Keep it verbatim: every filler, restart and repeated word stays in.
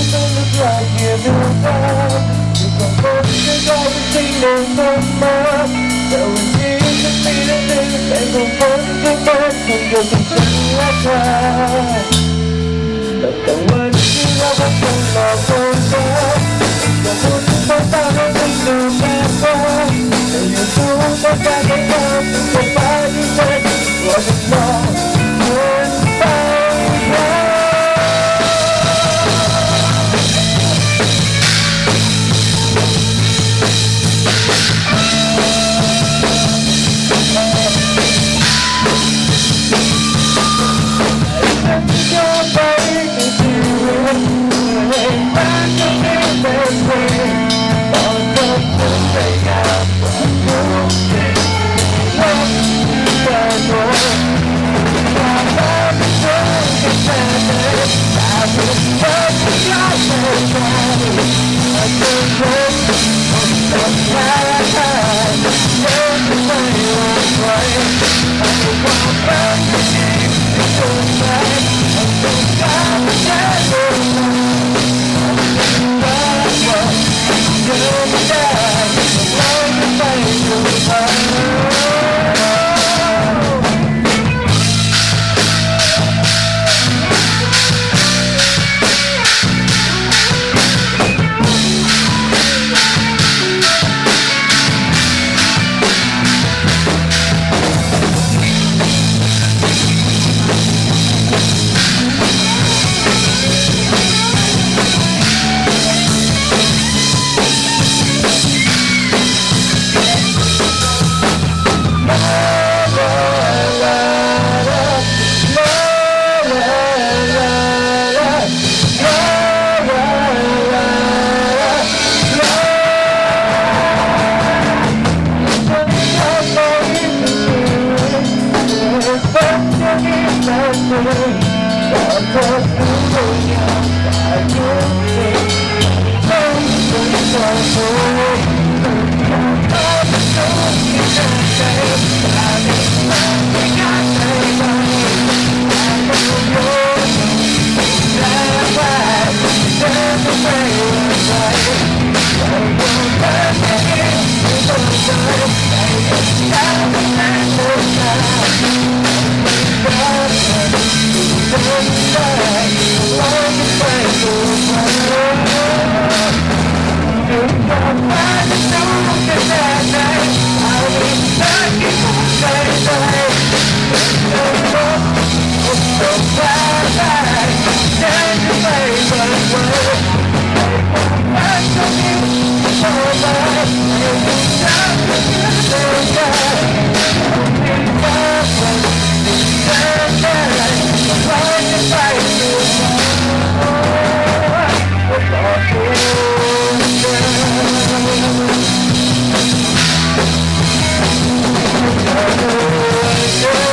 to look like you do that. You got more than everything and so much. There was years to be the thing and so much to much. So you can turn your time. But the one you love is so love for that. You're more than my father, we know that boy. And you're so much like a girl. So far you said it wasn't love. Yeah.